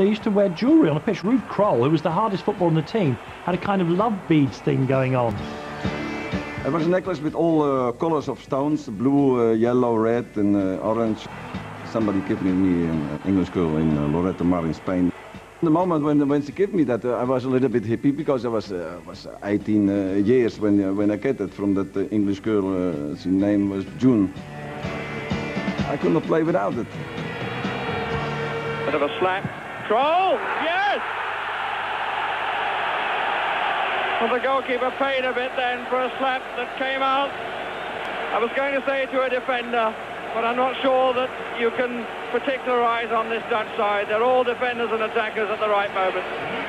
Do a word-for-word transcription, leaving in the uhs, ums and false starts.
They used to wear jewellery on the pitch. Ruud Krol, who was the hardest footballer on the team, had a kind of love beads thing going on. It was a necklace with all uh, colours of stones, blue, uh, yellow, red and uh, orange. Somebody gave me an English girl in uh, Loretta Mar in Spain. The moment when, when she gave me that, uh, I was a little bit hippie because I was, uh, was eighteen uh, years when, uh, when I got it from that uh, English girl. Uh, her name was June. I could not play without it. Bit of a slap. Krol! Yes! Well, the goalkeeper paid a bit then for a slap that came out. I was going to say to a defender, but I'm not sure that you can particularise on this Dutch side. They're all defenders and attackers at the right moment.